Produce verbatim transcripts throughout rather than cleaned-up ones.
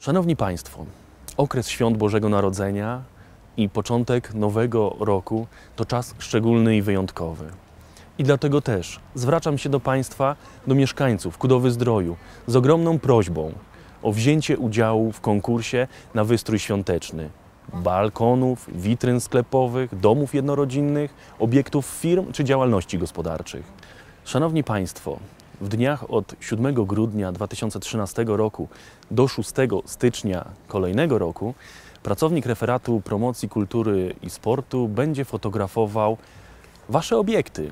Szanowni Państwo, okres świąt Bożego Narodzenia i początek nowego roku to czas szczególny i wyjątkowy. I dlatego też zwracam się do Państwa, do mieszkańców Kudowy Zdroju z ogromną prośbą o wzięcie udziału w konkursie na wystrój świąteczny balkonów, witryn sklepowych, domów jednorodzinnych, obiektów firm czy działalności gospodarczych. Szanowni Państwo, w dniach od siódmego grudnia dwa tysiące trzynastego roku do szóstego stycznia kolejnego roku pracownik Referatu Promocji Kultury i Sportu będzie fotografował Wasze obiekty.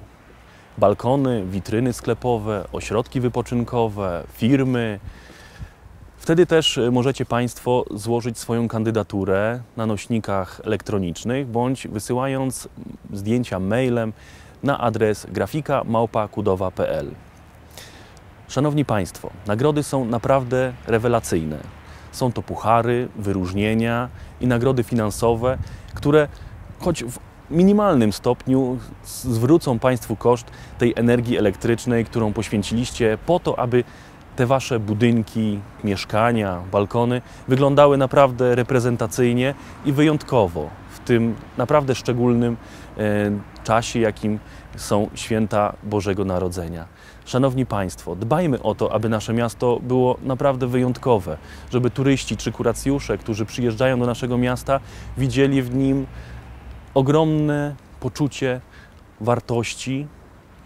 Balkony, witryny sklepowe, ośrodki wypoczynkowe, firmy. Wtedy też możecie Państwo złożyć swoją kandydaturę na nośnikach elektronicznych bądź wysyłając zdjęcia mailem na adres grafika małpa kudowa kropka p l. Szanowni Państwo, nagrody są naprawdę rewelacyjne. Są to puchary, wyróżnienia i nagrody finansowe, które choć w minimalnym stopniu zwrócą Państwu koszt tej energii elektrycznej, którą poświęciliście po to, aby te Wasze budynki, mieszkania, balkony wyglądały naprawdę reprezentacyjnie i wyjątkowo w tym naprawdę szczególnym e, czasie, jakim są święta Bożego Narodzenia. Szanowni Państwo, dbajmy o to, aby nasze miasto było naprawdę wyjątkowe, żeby turyści czy kuracjusze, którzy przyjeżdżają do naszego miasta, widzieli w nim ogromne poczucie wartości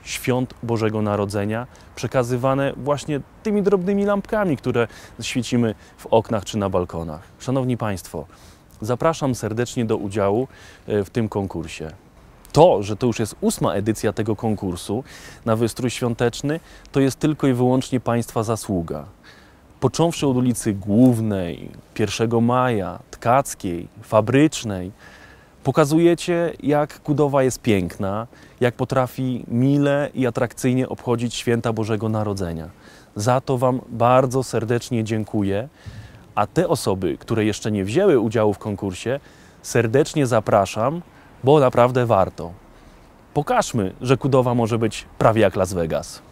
świąt Bożego Narodzenia, przekazywane właśnie tymi drobnymi lampkami, które świecimy w oknach czy na balkonach. Szanowni Państwo, zapraszam serdecznie do udziału w tym konkursie. To, że to już jest ósma edycja tego konkursu na wystrój świąteczny, to jest tylko i wyłącznie Państwa zasługa. Począwszy od ulicy Głównej, pierwszego maja, Tkackiej, Fabrycznej, pokazujecie, jak Kudowa jest piękna, jak potrafi mile i atrakcyjnie obchodzić święta Bożego Narodzenia. Za to Wam bardzo serdecznie dziękuję, a te osoby, które jeszcze nie wzięły udziału w konkursie, serdecznie zapraszam, bo naprawdę warto. Pokażmy, że Kudowa może być prawie jak Las Vegas.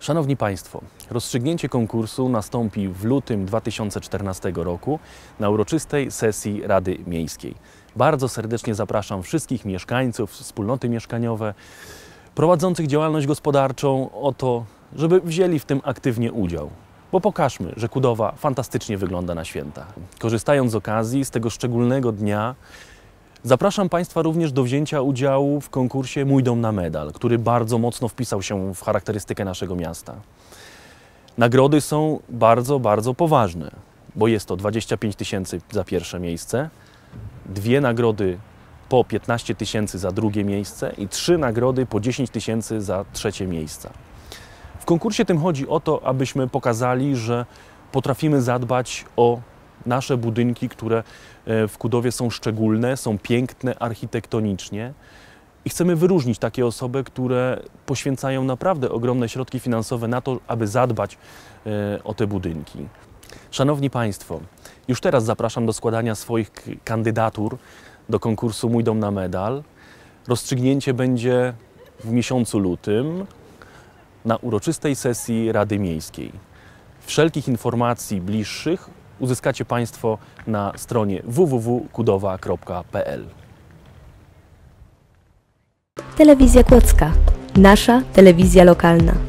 Szanowni Państwo, rozstrzygnięcie konkursu nastąpi w lutym dwa tysiące czternastego roku na uroczystej sesji Rady Miejskiej. Bardzo serdecznie zapraszam wszystkich mieszkańców, wspólnoty mieszkaniowe, prowadzących działalność gospodarczą o to, żeby wzięli w tym aktywnie udział. Bo pokażmy, że Kudowa fantastycznie wygląda na święta. Korzystając z okazji, z tego szczególnego dnia, zapraszam Państwa również do wzięcia udziału w konkursie Mój Dom na Medal, który bardzo mocno wpisał się w charakterystykę naszego miasta. Nagrody są bardzo, bardzo poważne, bo jest to dwadzieścia pięć tysięcy za pierwsze miejsce, dwie nagrody po piętnaście tysięcy za drugie miejsce i trzy nagrody po dziesięć tysięcy za trzecie miejsce. W konkursie tym chodzi o to, abyśmy pokazali, że potrafimy zadbać o nasze budynki, które w Kudowie są szczególne, są piękne architektonicznie i chcemy wyróżnić takie osoby, które poświęcają naprawdę ogromne środki finansowe na to, aby zadbać o te budynki. Szanowni Państwo, już teraz zapraszam do składania swoich kandydatur do konkursu Mój Dom na Medal. Rozstrzygnięcie będzie w miesiącu lutym na uroczystej sesji Rady Miejskiej. Wszelkich informacji bliższych uzyskacie Państwo na stronie w w w kropka kudowa kropka p l. Telewizja Kłodzka. Nasza telewizja lokalna.